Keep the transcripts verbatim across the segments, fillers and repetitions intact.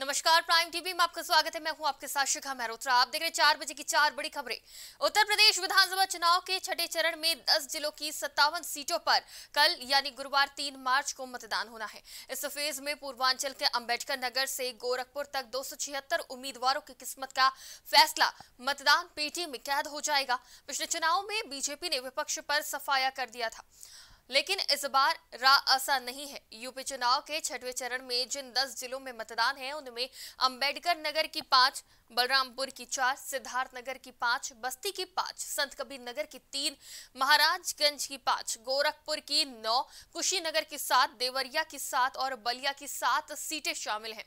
नमस्कार, prime TV में आपका स्वागत है। मैं हूं आपके साथ शिखा मेहरोत्रा। आप देख रहे हैं चार बजे की चार बड़ी खबरें। उत्तर प्रदेश विधानसभा चुनाव के छठे चरण में दस जिलों की सत्तावन सीटों पर कल यानी गुरुवार तीन मार्च को मतदान होना है। इस फेज में पूर्वांचल के अम्बेडकर नगर से गोरखपुर तक दो सौ छिहत्तर उम्मीदवारों की किस्मत का फैसला मतदान पेटी में कैद हो जाएगा। पिछले चुनाव में बीजेपी ने विपक्ष पर सफाया कर दिया था, लेकिन इस बार राह आसान नहीं है। यूपी चुनाव के छठवें चरण में जिन दस जिलों में मतदान है, उनमें अंबेडकर नगर की पांच, बलरामपुर की चार, सिद्धार्थनगर की पांच, बस्ती की पांच, संत कबीर नगर की तीन, महाराजगंज की पांच, गोरखपुर की नौ, कुशीनगर की सात, देवरिया की सात और बलिया की सात सीटें शामिल हैं।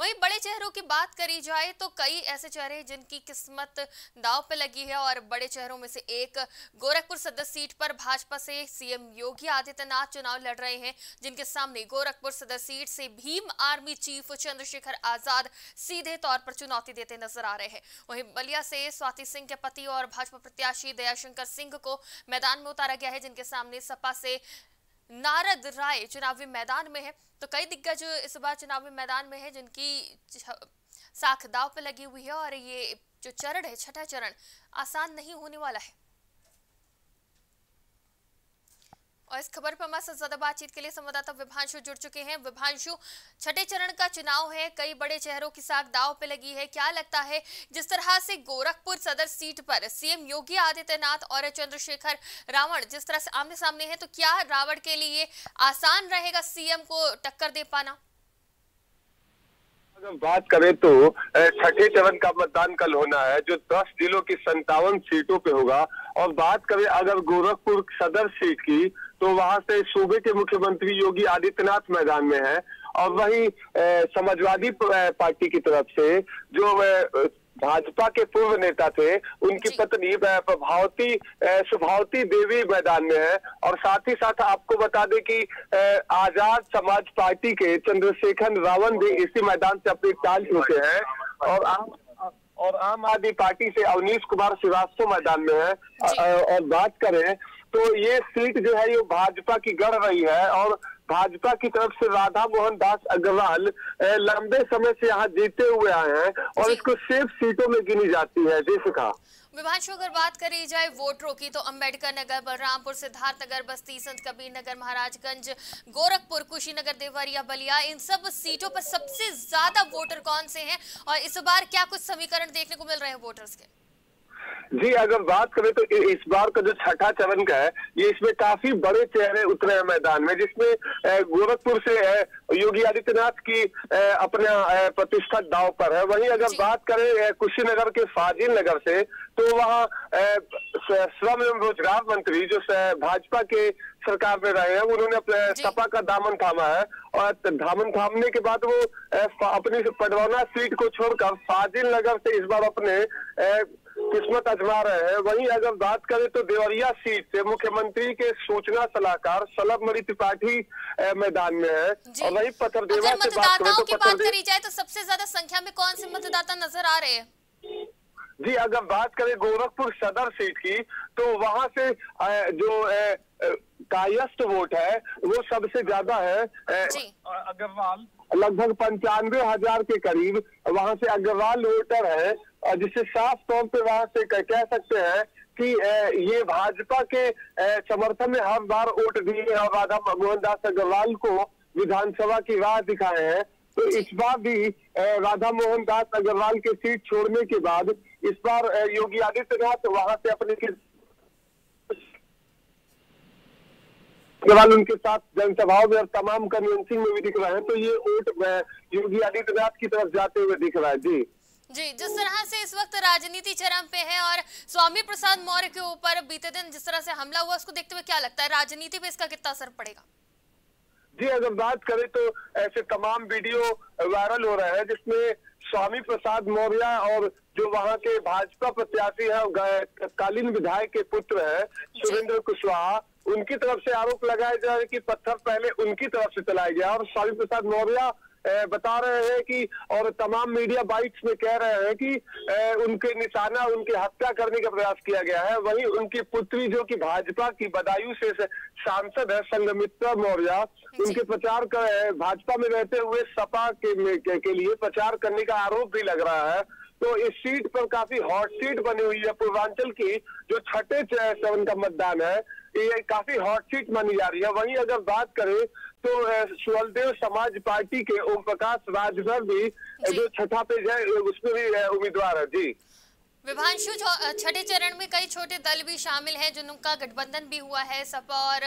वहीं बड़े चेहरों की बात करी जाए तो कई ऐसे चेहरे हैं जिनकी किस्मत दांव पे लगी है और बड़े चेहरों में से एक गोरखपुर सदर सीट पर भाजपा से सीएम योगी आदित्यनाथ चुनाव लड़ रहे हैं, जिनके सामने गोरखपुर सदर सीट से भीम आर्मी चीफ चंद्रशेखर आजाद सीधे तौर पर चुनौती देते नजर आ रहे हैं। वहीं बलिया से स्वाति सिंह के पति और भाजपा प्रत्याशी दयाशंकर सिंह को मैदान में उतारा गया है, जिनके सामने सपा से नारद राय चुनावी मैदान में है। तो कई दिग्गज इस बार चुनावी मैदान में है जिनकी साख दाव पे लगी हुई है और ये जो चरण है, छठा चरण, आसान नहीं होने वाला है। और इस खबर पर हमारे साथ ज्यादा बातचीत के लिए संवाददाता विभांशु जुड़ चुके हैं। विभांशु, छठे चरण का चुनाव है, कई बड़े चेहरों की साख दाव पे लगी है, क्या लगता है जिस तरह से गोरखपुर सदर सीट पर सीएम योगी आदित्यनाथ और चंद्रशेखर रावण जिस तरह से आमने सामने हैं, तो क्या रावण के लिए आसान रहेगा सीएम को टक्कर दे पाना? अगर बात करें तो छठे चरण का मतदान कल होना है, जो दस जिलों की संतावन सीटों पे होगा। और बात करें अगर गोरखपुर सदर सीट की, तो वहां से सूबे के मुख्यमंत्री योगी आदित्यनाथ मैदान में हैं और वहीं समाजवादी पार्टी की तरफ से जो भाजपा के पूर्व नेता थे, उनकी पत्नी प्रभावती प्रभावती देवी मैदान में है। और साथ ही साथ आपको बता दें कि आजाद समाज पार्टी के चंद्रशेखर रावण भी इसी मैदान से अपनी टाल चुके हैं। और आप और आम आदमी पार्टी से अवनीश कुमार श्रीवास्तव मैदान में है। और बात करें तो ये सीट जो है ये भाजपा की गढ़ रही है और भाजपा की तरफ से राधा मोहन दास अग्रवाल लंबे समय से यहाँ जीते हुए आए हैं और इसको सेफ सीटों में गिनी जाती है। जैसा विभांशु, अगर बात करी जाए वोटरों की, तो अम्बेडकर नगर, बलरामपुर, सिद्धार्थनगर, बस्ती, संत कबीर नगर, महाराजगंज, गोरखपुर, कुशीनगर, देवरिया, बलिया, इन सब सीटों पर सबसे ज्यादा वोटर कौन से हैं और इस बार क्या कुछ समीकरण देखने को मिल रहे हैं वोटर्स के? जी, अगर बात करें तो इस बार का जो छठा चरण का है, ये इसमें काफी बड़े चेहरे उतरे हैं मैदान में, जिसमें गोरखपुर से योगी आदित्यनाथ की अपना प्रतिष्ठा दाव पर है। वहीं अगर बात करें कुशीनगर के फाजिल नगर से, तो वहाँ श्रम एवं रोजगार मंत्री जो भाजपा के सरकार में रहे हैं, उन्होंने अपने सपा का दामन थामा है और दामन थामने के बाद वो अपनी पडवाना सीट को छोड़कर फाजिल नगर से इस बार अपने किस्मत आजमा रहे हैं। वहीं अगर बात करें तो देवरिया सीट से मुख्यमंत्री के सूचना सलाहकार सलभ मणि त्रिपाठी मैदान में है। और वहीं पथरदेवा से बात करें तो बात करी जाए तो सबसे ज्यादा संख्या में कौन से मतदाता नजर आ रहे हैं? जी, अगर बात करें गोरखपुर सदर सीट की, तो वहां से जो कायस्थ वोट है वो सबसे ज्यादा है। अग्रवाल लगभग पंचानवे हजार के करीब वहां से अग्रवाल वोटर है, जिससे साफ तौर पे वहां से कह सकते हैं कि ये भाजपा के समर्थन में हर बार वोट दिए हैं और राधा मोहन दास अग्रवाल को विधानसभा की राह दिखाए हैं। तो इस बार भी राधा मोहन दास अग्रवाल के सीट छोड़ने के बाद इस बार योगी आदित्यनाथ वहां से अपने अग्रवाल उनके साथ जनसभाओं में और तमाम कन्वेंसिंग में भी दिख रहे हैं। तो ये वोट योगी आदित्यनाथ की तरफ जाते हुए दिख रहा है। जी जी जिस तरह से इस वक्त राजनीति चरम पे है और स्वामी प्रसाद मौर्य के ऊपर बीते दिन जिस तरह से हमला हुआ, उसको देखते हुए क्या लगता है राजनीति पे इसका कितना असर पड़ेगा? जी, अगर बात करें तो ऐसे तमाम वीडियो वायरल हो रहे हैं जिसमें स्वामी प्रसाद मौर्य और जो वहां के भाजपा प्रत्याशी है, तत्कालीन विधायक के पुत्र है सुरेंद्र कुशवाहा, उनकी तरफ से आरोप लगाया जा रहा है कि पत्थर पहले उनकी तरफ से चलाया गया और स्वामी प्रसाद मौर्य बता रहे हैं कि और तमाम मीडिया बाइट्स में कह रहे हैं कि उनके निशाना उनकी हत्या करने का प्रयास किया गया है। वहीं उनकी पुत्री जो कि भाजपा की बदायूं से सांसद है संगमित्र मौर्य, उनके प्रचार कर भाजपा में रहते हुए सपा के, के, के लिए प्रचार करने का आरोप भी लग रहा है। तो इस सीट पर काफी हॉट सीट बनी हुई है। पूर्वांचल की जो छठे चरण का मतदान है ये काफी हॉट सीट मानी जा रही है। वहीं अगर बात करें तो सुहलदेव समाज पार्टी के ओम प्रकाश राजभर भी जो छठा पेज है उसमें भी उम्मीदवार है। जी विभांशु, छठे चरण में कई छोटे दल भी शामिल हैं जिनका गठबंधन भी हुआ है सपा और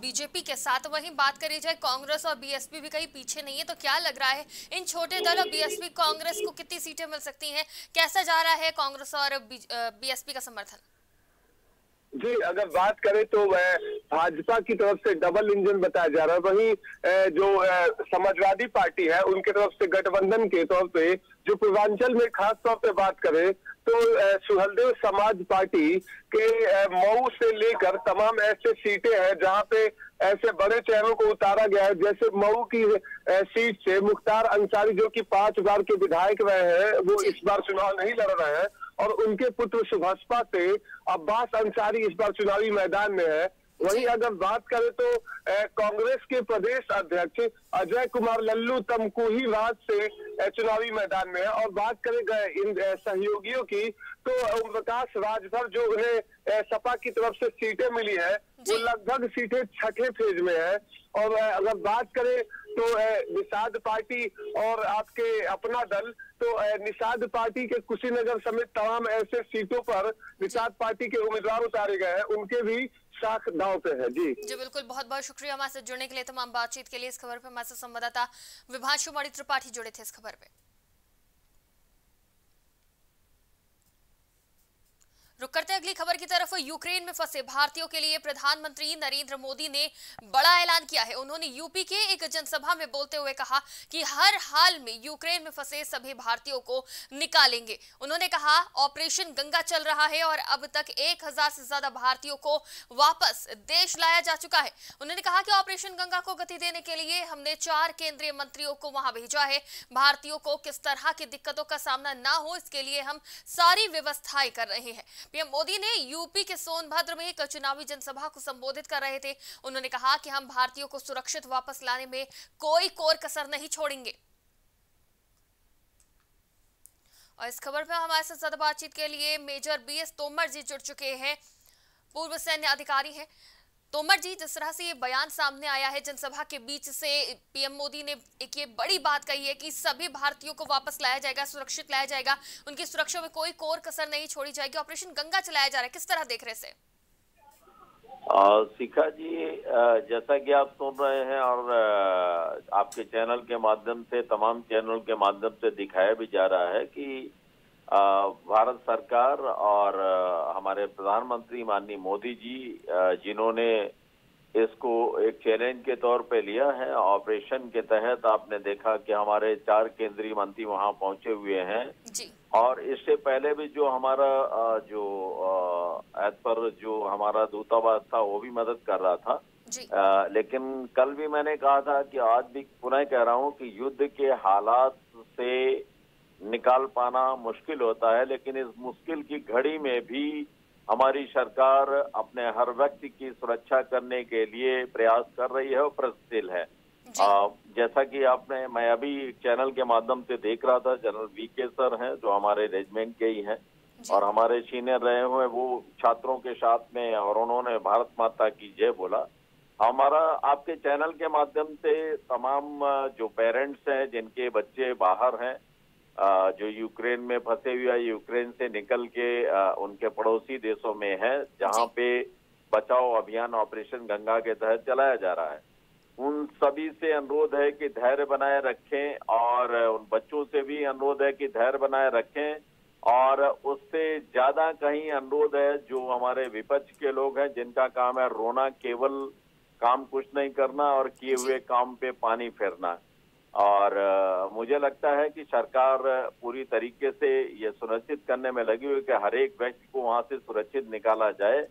बीजेपी के साथ। वहीं बात करी जाए कांग्रेस और बीएसपी भी कहीं पीछे नहीं है, तो क्या लग रहा है इन छोटे दल और बीएसपी कांग्रेस को कितनी सीटें मिल सकती हैं? कैसा जा रहा है कांग्रेस और बीएसपी का समर्थन? जी अगर बात करें तो भाजपा की तरफ से डबल इंजन बताया जा रहा है। वहीं जो समाजवादी पार्टी है उनके तरफ से गठबंधन के तौर पे जो पूर्वांचल में खास तौर पे बात करें तो सुहलदेव समाज पार्टी के मऊ से लेकर तमाम ऐसे सीटें हैं जहां पे ऐसे बड़े चेहरों को उतारा गया है। जैसे मऊ की सीट से मुख्तार अंसारी जो कि पांच बार के विधायक रहे हैं वो इस बार चुनाव नहीं लड़ रहे हैं, और उनके पुत्र सुभाषपा से अब्बास अंसारी इस बार चुनावी मैदान में है। वहीं अगर बात करें तो कांग्रेस के प्रदेश अध्यक्ष अजय कुमार लल्लू तमकुही राज से चुनावी मैदान में है। और बात करें इन सहयोगियों की तो ओम प्रकाश राजभर जो उन्हें सपा की तरफ से सीटें मिली है वो लगभग सीटें छठे फेज में है। और अगर बात करें तो निषाद पार्टी और आपके अपना दल, तो निषाद पार्टी के कुशीनगर समेत तमाम ऐसे सीटों पर निषाद पार्टी के उम्मीदवार उतारे गए हैं, उनके भी साख दांव पे है। जी जी बिल्कुल, बहुत बहुत शुक्रिया हमारे साथ जुड़ने के लिए, तमाम बातचीत के लिए। इस खबर पे हमारे साथ संवाददाता विभांशु मणि त्रिपाठी जुड़े थे इस खबर पे। रुक करते हैं अगली खबर की तरफ। यूक्रेन में फंसे भारतीयों के लिए प्रधानमंत्री नरेंद्र मोदी ने बड़ा ऐलान किया है। उन्होंने यूपी के एक जनसभा में बोलते हुए कहा कि हर हाल में यूक्रेन में फंसे सभी भारतीयों को निकालेंगे। उन्होंने कहा ऑपरेशन गंगा चल रहा है और अब तक एक हजार से ज्यादा भारतीयों को वापस देश लाया जा चुका है। उन्होंने कहा कि ऑपरेशन गंगा को गति देने के लिए हमने चार केंद्रीय मंत्रियों को वहां भेजा है। भारतीयों को किस तरह की दिक्कतों का सामना ना हो इसके लिए हम सारी व्यवस्थाएं कर रहे हैं। पीएम मोदी ने यूपी के सोनभद्र में एक चुनावी जनसभा को संबोधित कर रहे थे। उन्होंने कहा कि हम भारतीयों को सुरक्षित वापस लाने में कोई कोर कसर नहीं छोड़ेंगे। और इस खबर पर हमारे साथ ज्यादा बातचीत के लिए मेजर बीएस तोमर जी जुड़ चुके हैं, पूर्व सैन्य अधिकारी हैं। तोमर जी, जिस तरह से ये बयान सामने आया है जनसभा के बीच से, पीएम मोदी ने एक ये बड़ी बात कही है कि सभी भारतीयों को वापस लाया जाएगा, सुरक्षित लाया जाएगा, उनकी सुरक्षा में कोई कोर कसर नहीं छोड़ी जाएगी, ऑपरेशन गंगा चलाया जा रहा है, किस तरह देख रहे से? शिखा जी, जैसा कि आप सुन रहे हैं और आपके चैनल के माध्यम से तमाम चैनल के माध्यम से दिखाया भी जा रहा है कि भारत सरकार और हमारे प्रधानमंत्री माननीय मोदी जी जिन्होंने इसको एक चैलेंज के तौर पे लिया है ऑपरेशन के तहत, आपने देखा कि हमारे चार केंद्रीय मंत्री वहां पहुंचे हुए हैं जी। और इससे पहले भी जो हमारा जो एज पर जो हमारा दूतावास था वो भी मदद कर रहा था जी। आ, लेकिन कल भी मैंने कहा था कि आज भी पुनः कह रहा हूं कि युद्ध के हालात से निकाल पाना मुश्किल होता है, लेकिन इस मुश्किल की घड़ी में भी हमारी सरकार अपने हर व्यक्ति की सुरक्षा करने के लिए प्रयास कर रही है और प्रयत्नशील है। आ, जैसा कि आपने, मैं अभी चैनल के माध्यम से देख रहा था, जनरल वी के सर हैं जो हमारे रेजिमेंट के ही हैं और हमारे सीनियर रहे हुए, वो छात्रों के साथ में और उन्होंने भारत माता की जय बोला। हमारा आपके चैनल के माध्यम से तमाम जो पेरेंट्स हैं जिनके बच्चे बाहर हैं, जो यूक्रेन में फंसे हुए हैं, यूक्रेन से निकल के उनके पड़ोसी देशों में है जहां पे बचाओ अभियान ऑपरेशन गंगा के तहत चलाया जा रहा है, उन सभी से अनुरोध है कि धैर्य बनाए रखें और उन बच्चों से भी अनुरोध है कि धैर्य बनाए रखें। और उससे ज्यादा कहीं अनुरोध है जो हमारे विपक्ष के लोग हैं जिनका काम है रोना, केवल काम कुछ नहीं करना और किए हुए काम पे पानी फेरना। और आ, मुझे लगता है कि सरकार पूरी तरीके से ये सुनिश्चित करने में लगी हुई कि हर एक व्यक्ति को वहाँ से सुरक्षित निकाला जाए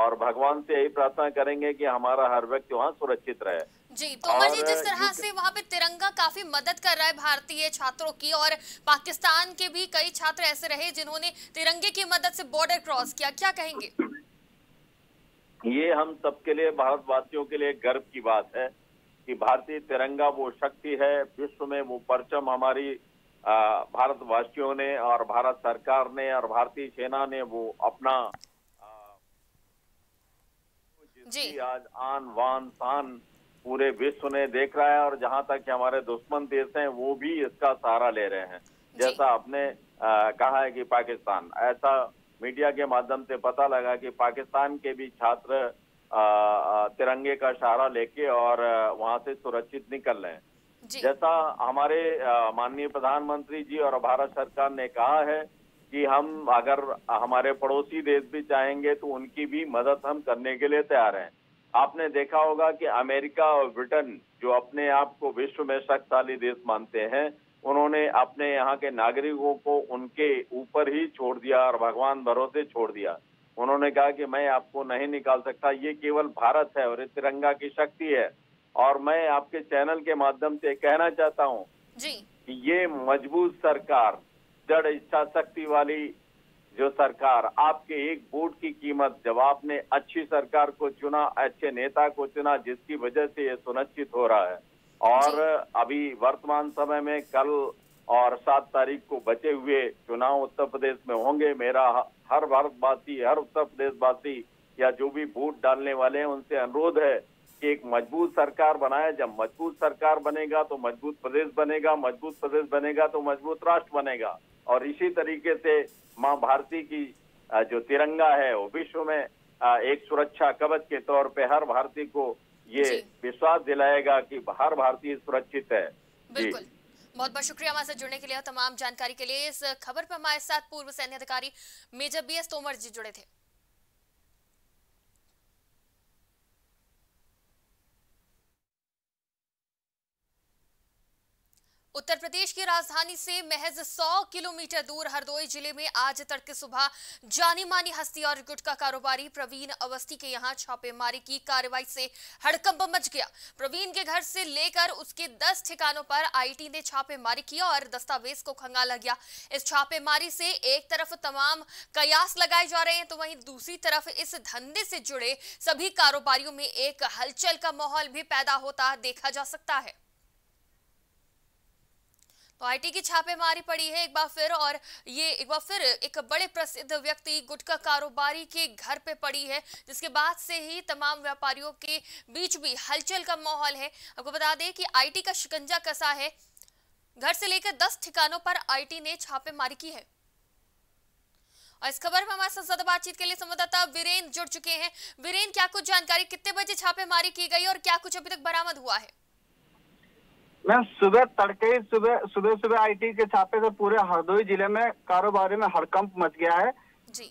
और भगवान से यही प्रार्थना करेंगे कि हमारा हर व्यक्ति वहाँ सुरक्षित रहे। जी तोमर जी, जिस तरह से वहाँ पे तिरंगा काफी मदद कर रहा है भारतीय छात्रों की, और पाकिस्तान के भी कई छात्र ऐसे रहे जिन्होंने तिरंगे की मदद से बॉर्डर क्रॉस किया, क्या कहेंगे? ये हम सबके लिए, भारतवासियों के लिए गर्व की बात है कि भारतीय तिरंगा वो शक्ति है विश्व में, वो परचम हमारी भारतवासियों ने और भारत सरकार ने और भारतीय सेना ने वो अपना जी आज आन वान शान पूरे विश्व ने देख रहा है, और जहां तक हमारे दुश्मन देश हैं वो भी इसका सहारा ले रहे हैं। जैसा आपने कहा है कि पाकिस्तान, ऐसा मीडिया के माध्यम से पता लगा कि पाकिस्तान के भी छात्र आ, तिरंगे का सहारा लेके और वहां से सुरक्षित निकल रहे हैं। जैसा हमारे माननीय प्रधानमंत्री जी और भारत सरकार ने कहा है कि हम अगर हमारे पड़ोसी देश भी चाहेंगे तो उनकी भी मदद हम करने के लिए तैयार हैं। आपने देखा होगा कि अमेरिका और ब्रिटेन, जो अपने आप को विश्व में शक्तिशाली देश मानते हैं, उन्होंने अपने यहाँ के नागरिकों को उनके ऊपर ही छोड़ दिया और भगवान भरोसे छोड़ दिया। उन्होंने कहा कि मैं आपको नहीं निकाल सकता, ये केवल भारत है और ये तिरंगा की शक्ति है। और मैं आपके चैनल के माध्यम से कहना चाहता हूँ कि ये मजबूत सरकार, जड़ इच्छा शक्ति वाली जो सरकार, आपके एक वोट की कीमत, जब आपने अच्छी सरकार को चुना, अच्छे नेता को चुना, जिसकी वजह से ये सुनिश्चित हो रहा है। और अभी वर्तमान समय में कल और सात तारीख को बचे हुए चुनाव उत्तर प्रदेश में होंगे। मेरा हर भारतवासी, हर उत्तर प्रदेशवासी या जो भी वोट डालने वाले हैं, उनसे अनुरोध है कि एक मजबूत सरकार बनाए। जब मजबूत सरकार बनेगा तो मजबूत प्रदेश बनेगा, मजबूत प्रदेश बनेगा तो मजबूत राष्ट्र बनेगा। और इसी तरीके से मां भारती की जो तिरंगा है वो विश्व में एक सुरक्षा कवच के तौर पे हर भारतीय को ये विश्वास दिलाएगा कि हर भारतीय सुरक्षित है। बिल्कुल, बहुत बहुत शुक्रिया हमारे साथ जुड़ने के लिए और तमाम जानकारी के लिए। इस खबर पर हमारे साथ पूर्व सैन्य अधिकारी मेजर बीएस तोमर जी जुड़े थे। उत्तर प्रदेश की राजधानी से महज सौ किलोमीटर दूर हरदोई जिले में आज तड़के सुबह जानी मानी हस्ती और गुटखा कारोबारी प्रवीण अवस्थी के यहां छापेमारी की कार्रवाई से हड़कंप मच गया। प्रवीण के घर से लेकर उसके दस ठिकानों पर आईटी ने छापेमारी किया और दस्तावेज को खंगाला गया। इस छापेमारी से एक तरफ तमाम कयास लगाए जा रहे हैं तो वहीं दूसरी तरफ इस धंधे से जुड़े सभी कारोबारियों में एक हलचल का माहौल भी पैदा होता देखा जा सकता है। आईटी की छापेमारी पड़ी है एक बार फिर, और ये एक बार फिर एक बड़े प्रसिद्ध व्यक्ति गुटखा कारोबारी के घर पे पड़ी है, जिसके बाद से ही तमाम व्यापारियों के बीच भी हलचल का माहौल है। आपको बता दें कि आईटी का शिकंजा कसा है, घर से लेकर दस ठिकानों पर आईटी ने छापेमारी की है। और इस खबर में हमारे साथ ज्यादा बातचीत के लिए संवाददाता वीरेंद्र जुड़ चुके हैं। वीरेंद्र, क्या कुछ जानकारी, कितने बजे छापेमारी की गई और क्या कुछ अभी तक बरामद हुआ है? मैम, सुबह तड़के ही सुबह सुबह सुबह आईटी के छापे से पूरे हरदोई जिले में कारोबारी में हड़कंप मच गया है जी।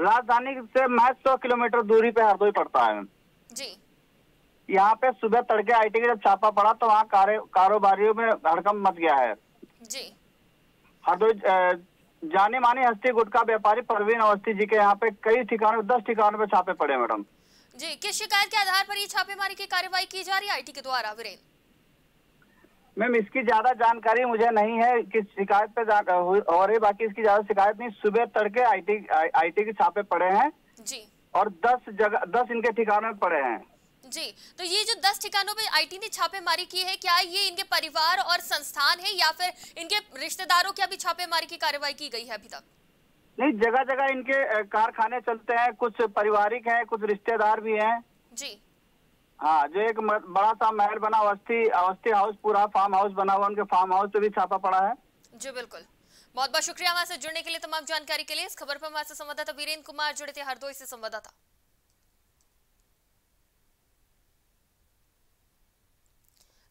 राजधानी से महज सौ किलोमीटर दूरी पे हरदोई पड़ता है जी। यहाँ पे सुबह तड़के आईटी के जब छापा पड़ा तो वहाँ कारोबारियों में हड़कंप मच गया है जी। हरदोई जानी मानी हस्ती गुटखा व्यापारी प्रवीण अवस्थी जी के यहाँ पे कई ठिकानों, दस ठिकानों पे छापे पड़े। मैडम जी, किस शिकायत के आधार पर ये छापेमारी की कार्रवाई की जा रही है आईटी के द्वारा? वीरेंद्र, मैम इसकी ज्यादा जानकारी मुझे नहीं है कि शिकायत पे हो रही, बाकी इसकी ज्यादा शिकायत नहीं। सुबह तड़के आईटी आईटी के छापे पड़े हैं जी, और दस जगह दस इनके ठिकानों पे पड़े हैं जी। तो ये जो दस ठिकानों पे आईटी ने छापेमारी की है, क्या ये इनके परिवार और संस्थान है या फिर इनके रिश्तेदारों के अभी छापेमारी की कार्रवाई की गई है अभी तक? नहीं, जगह जगह इनके कारखाने चलते हैं, कुछ पारिवारिक है, कुछ रिश्तेदार भी है जी। हाँ, जो एक बड़ा सा महल बना अवस्थी अवस्थी हाउस, पूरा फार्म हाउस बना हुआ, उनके फार्म हाउस पे भी छापा पड़ा है जी। बिल्कुल, बहुत बहुत शुक्रिया हमारे साथ जुड़ने के लिए, तमाम जानकारी के लिए। इस खबर पर हमारे साथ संवाददाता वीरेंद्र कुमार जुड़े थे हरदोई से। संवाददाता,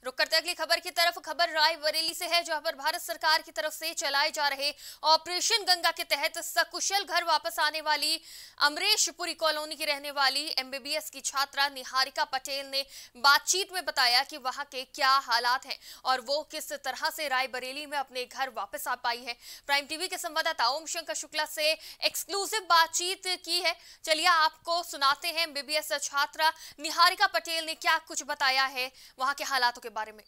रुक करते अगली खबर की तरफ। खबर रायबरेली से है जहां पर भारत सरकार की तरफ से चलाए जा रहे ऑपरेशन गंगा के तहत सकुशल घर वापस आने वाली अमरेशपुरी कॉलोनी की रहने वाली एमबीबीएस की छात्रा निहारिका पटेल ने बातचीत में बताया कि वहां के क्या हालात हैं और वो किस तरह से रायबरेली में अपने घर वापस आ पाई है। प्राइम टीवी के संवाददाता ओम शंकर शुक्ला से एक्सक्लूसिव बातचीत की है, चलिए आपको सुनाते हैं। एमबीबीएस छात्रा निहारिका पटेल ने क्या कुछ बताया है वहां के हालातों के बारे में।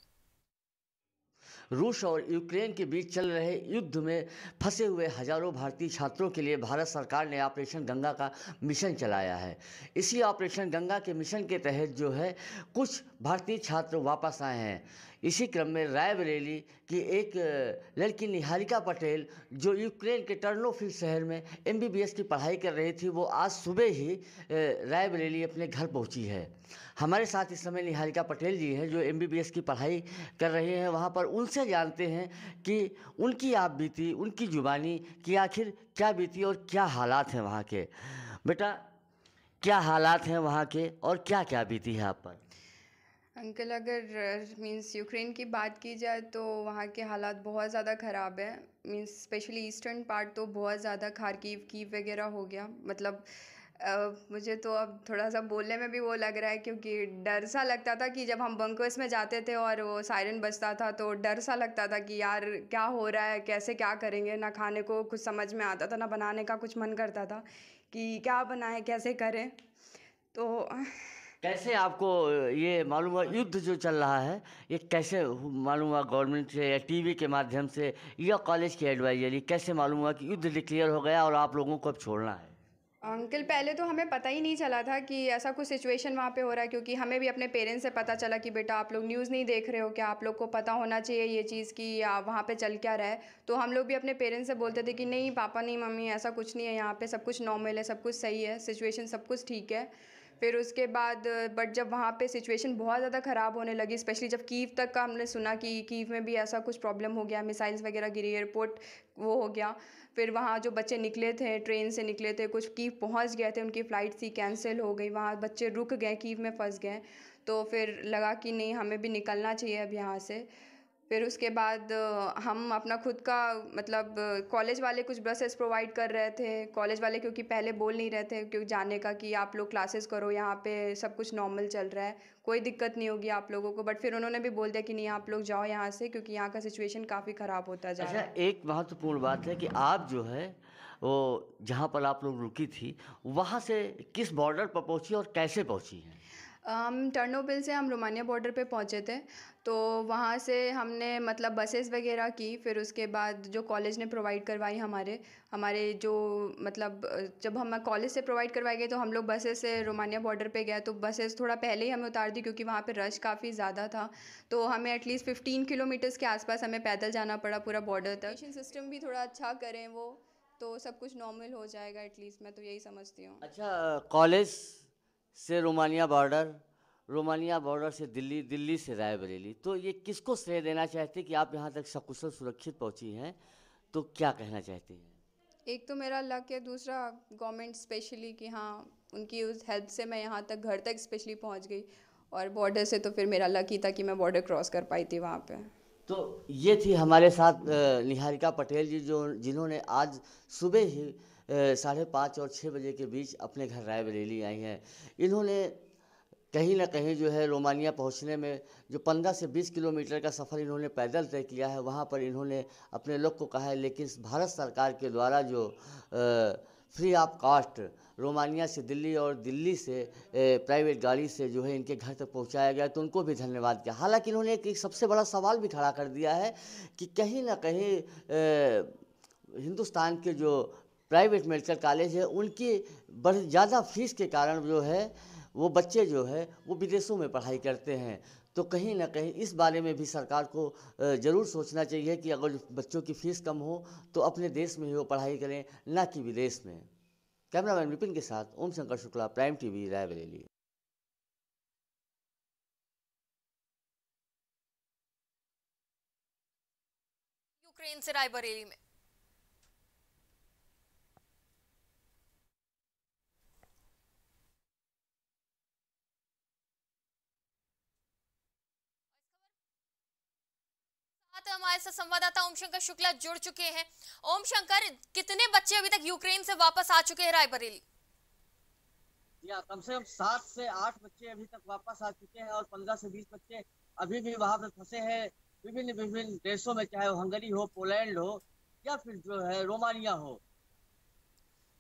रूस और यूक्रेन के बीच चल रहे युद्ध में फंसे हुए हजारों भारतीय छात्रों के लिए भारत सरकार ने ऑपरेशन गंगा का मिशन चलाया है। इसी ऑपरेशन गंगा के मिशन के तहत जो है कुछ भारतीय छात्र वापस आए हैं। इसी क्रम में रायबरेली की एक लड़की निहारिका पटेल जो यूक्रेन के टर्नोफिल शहर में एमबीबीएस की पढ़ाई कर रही थी, वो आज सुबह ही रायबरेली अपने घर पहुंची है। हमारे साथ इस समय निहारिका पटेल जी हैं जो एमबीबीएस की पढ़ाई कर रही हैं। वहाँ पर उनसे जानते हैं कि उनकी आप बीती, उनकी जुबानी कि आखिर क्या बीती और क्या हालात हैं वहाँ के। बेटा, क्या हालात हैं वहाँ के और क्या क्या बीती है आप पर? अंकल, अगर मींस यूक्रेन की बात की जाए तो वहाँ के हालात बहुत ज़्यादा ख़राब है। मींस स्पेशली ईस्टर्न पार्ट तो बहुत ज़्यादा, खारकीव की वगैरह हो गया। मतलब Uh, मुझे तो अब थोड़ा सा बोलने में भी वो लग रहा है क्योंकि डर सा लगता था कि जब हम बंकर्स में जाते थे और वो सायरन बजता था तो डर सा लगता था कि यार क्या हो रहा है, कैसे क्या करेंगे। ना खाने को कुछ समझ में आता था, ना बनाने का कुछ मन करता था कि क्या बनाएं, कैसे करें। तो कैसे आपको ये मालूम हुआ युद्ध जो चल रहा है, ये कैसे मालूम हुआ? गवर्नमेंट से या टीवी के माध्यम से या कॉलेज की एडवाइजरी, कैसे मालूम हुआ कि युद्ध डिक्लेयर हो गया और आप लोगों को अब छोड़ना है? अंकल, पहले तो हमें पता ही नहीं चला था कि ऐसा कुछ सिचुएशन वहाँ पे हो रहा है, क्योंकि हमें भी अपने पेरेंट्स से पता चला कि बेटा आप लोग न्यूज़ नहीं देख रहे हो क्या, आप लोग को पता होना चाहिए ये चीज़ कि वहाँ पे चल क्या रहा है। तो हम लोग भी अपने पेरेंट्स से बोलते थे कि नहीं पापा, नहीं मम्मी, ऐसा कुछ नहीं है, यहाँ पे सब कुछ नॉर्मल है, सब कुछ सही है, सिचुएशन सब कुछ ठीक है। फिर उसके बाद बट जब वहाँ पे सिचुएशन बहुत ज़्यादा ख़राब होने लगी, स्पेशली जब कीव तक का हमने सुना कि कीव में भी ऐसा कुछ प्रॉब्लम हो गया, मिसाइल्स वगैरह गिरी, एयरपोर्ट वो हो गया। फिर वहाँ जो बच्चे निकले थे, ट्रेन से निकले थे, कुछ कीव पहुँच गए थे, उनकी फ़्लाइट थी कैंसिल हो गई, वहाँ बच्चे रुक गए, कीव में फंस गए। तो फिर लगा कि नहीं हमें भी निकलना चाहिए अब यहाँ से। फिर उसके बाद हम अपना खुद का, मतलब कॉलेज वाले कुछ बसेस प्रोवाइड कर रहे थे, कॉलेज वाले क्योंकि पहले बोल नहीं रहे थे क्योंकि जाने का कि आप लोग क्लासेस करो, यहाँ पे सब कुछ नॉर्मल चल रहा है, कोई दिक्कत नहीं होगी आप लोगों को। बट फिर उन्होंने भी बोल दिया कि नहीं आप लोग जाओ यहाँ से, क्योंकि यहाँ का सिचुएशन काफ़ी ख़राब होता जा रहा है। अच्छा, एक महत्वपूर्ण बात है कि आप जो है वो जहाँ पर आप लोग रुकी थी वहाँ से किस बॉर्डर पर पहुँची और कैसे पहुँची हैं? हम um, टर्नोबिल से हम रोमानिया बॉर्डर पे पहुंचे थे, तो वहाँ से हमने मतलब बसेस वगैरह की। फिर उसके बाद जो कॉलेज ने प्रोवाइड करवाई हमारे हमारे जो मतलब जब हम कॉलेज से प्रोवाइड करवाई गई तो हम लोग बसेस से रोमानिया बॉर्डर पे गए, तो बसेस थोड़ा पहले ही हमें उतार दी क्योंकि वहाँ पे रश काफ़ी ज़्यादा था। तो हमें एटलीस्ट फिफ्टीन किलोमीटर्स के आसपास हमें पैदल जाना पड़ा पूरा बॉर्डर तक। एजुकेशन सिस्टम भी थोड़ा अच्छा करें वो तो सब कुछ नॉर्मल हो जाएगा, एटलीस्ट मैं तो यही समझती हूँ। अच्छा, कॉलेज से रोमानिया बॉर्डर, रोमानिया बॉर्डर से दिल्ली, दिल्ली से रायबरेली, तो ये किसको श्रेय देना चाहते कि आप यहाँ तक सकुशल सुरक्षित पहुँची हैं, तो क्या कहना चाहती हैं? एक तो मेरा लक है, दूसरा गवर्नमेंट स्पेशली कि हाँ उनकी उस हेल्प से मैं यहाँ तक घर तक स्पेशली पहुँच गई, और बॉर्डर से तो फिर मेरा लक ही था कि मैं बॉर्डर क्रॉस कर पाई थी वहाँ पर। तो ये थी हमारे साथ निहारिका पटेल जी जो जिन्होंने आज सुबह ही साढ़े पाँच और छः बजे के बीच अपने घर रायबरेली आई हैं। इन्होंने कहीं ना कहीं जो है रोमानिया पहुंचने में जो पंद्रह से बीस किलोमीटर का सफ़र इन्होंने पैदल तय किया है, वहां पर इन्होंने अपने लोग को कहा है। लेकिन भारत सरकार के द्वारा जो फ्री ऑफ कॉस्ट रोमानिया से दिल्ली और दिल्ली से प्राइवेट गाड़ी से जो है इनके घर तक पहुंचाया गया, तो उनको भी धन्यवाद किया। हालाँकि इन्होंने एक सबसे बड़ा सवाल भी खड़ा कर दिया है कि कहीं ना कहीं हिंदुस्तान के जो प्राइवेट मेडिकल कॉलेज है उनकी बढ़ ज़्यादा फीस के कारण जो है वो बच्चे जो है वो विदेशों में पढ़ाई करते हैं। तो कहीं ना कहीं इस बारे में भी सरकार को ज़रूर सोचना चाहिए कि अगर बच्चों की फ़ीस कम हो तो अपने देश में ही वो पढ़ाई करें, ना कि विदेश में। कैमरामैन विपिन के साथ Om Shankar Shukla, prime TV, Raebareli. Ukraine से रायबरेली में हमारे साथ संवाददाता ओम शंकर शुक्ला जुड़ चुके हैं। ओम शंकर, कितने बच्चे अभी तक यूक्रेन से वापस आ चुके हैं रायबरेली? या कम से कम सात से आठ बच्चे अभी तक वापस आ चुके हैं और पंद्रह से बीस बच्चे अभी भी वहां पर फंसे हैं विभिन्न विभिन्न देशों में, चाहे हंगरी हो, पोलैंड हो या फिर जो है रोमानिया हो।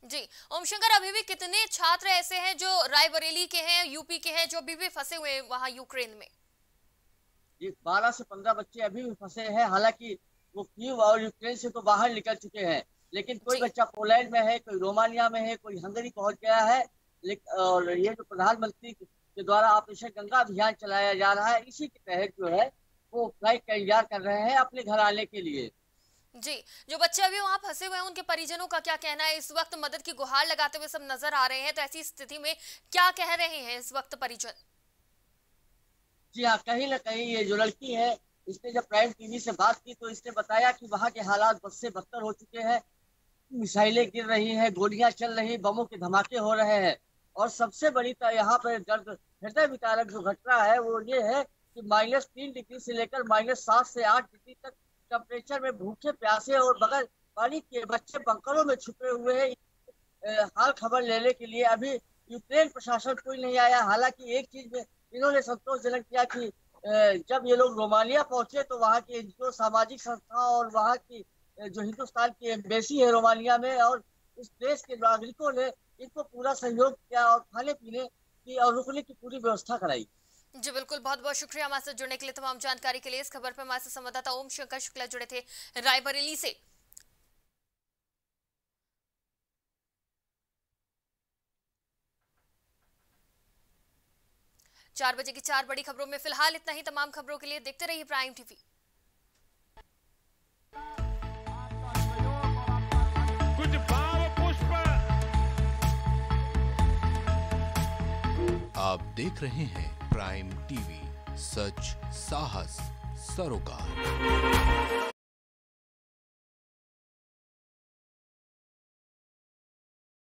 जी ओम शंकर, अभी भी कितने छात्र ऐसे हैं जो रायबरेली के हैं, यूपी के हैं, जो अभी भी फंसे हुए हैं वहाँ यूक्रेन में? जी बारह से पंद्रह बच्चे अभी भी फंसे हैं। हालांकि वो कीव और यूक्रेन से तो बाहर निकल चुके हैं, लेकिन कोई बच्चा पोलैंड में है, कोई रोमानिया में है, कोई हंगरी पहुंच गया है। और ये जो प्रधानमंत्री के द्वारा ऑपरेशन गंगा अभियान चलाया जा रहा है, इसी के तहत जो है वो फ्लाइट का इंतजार कर रहे हैं अपने घर आने के लिए। जी, जो बच्चे अभी वहाँ फंसे हुए हैं उनके परिजनों का क्या कहना है? इस वक्त मदद की गुहार लगाते हुए सब नजर आ रहे हैं, तो ऐसी स्थिति में क्या कह रहे हैं इस वक्त परिजन? जी हाँ, कहीं ना कहीं ये जो लड़की है, इसने जब प्राइम टीवी से बात की तो इसने बताया कि वहाँ के हालात बद से बदतर हो चुके हैं। मिसाइलें गिर रही हैं, गोलियां चल रही, बमों के धमाके हो रहे हैं। और सबसे बड़ी यहाँ पर दर्द हृदय विदारक जो घटना है वो ये है कि माइनस तीन डिग्री से लेकर माइनस सात से आठ डिग्री तक टेम्परेचर में भूखे प्यासे और बगैर पानी के बच्चे बंकरों में छुपे हुए हैं। हाल खबर लेने के लिए अभी यूक्रेन प्रशासन कोई नहीं आया। हालांकि एक चीज में इन्होंने संतोषजनक किया कि जब ये लोग रोमानिया पहुंचे तो वहाँ की जो सामाजिक संस्था और वहाँ की जो हिंदुस्तान की एम्बेसी है रोमानिया में, और इस देश के नागरिकों ने इनको पूरा सहयोग किया और खाने पीने की और रुकने की पूरी व्यवस्था कराई। जी बिल्कुल, बहुत बहुत शुक्रिया हमारे साथ जुड़ने के लिए। तमाम जानकारी के लिए इस खबर पर हमारे साथ संवाददाता ओम शंकर शुक्ला जुड़े थे रायबरेली से। चार बजे की चार बड़ी खबरों में फिलहाल इतना ही। तमाम खबरों के लिए देखते रहिए प्राइम टीवी। कुछ भाव पुष्प आप देख रहे हैं प्राइम टीवी, सच साहस सरोकार।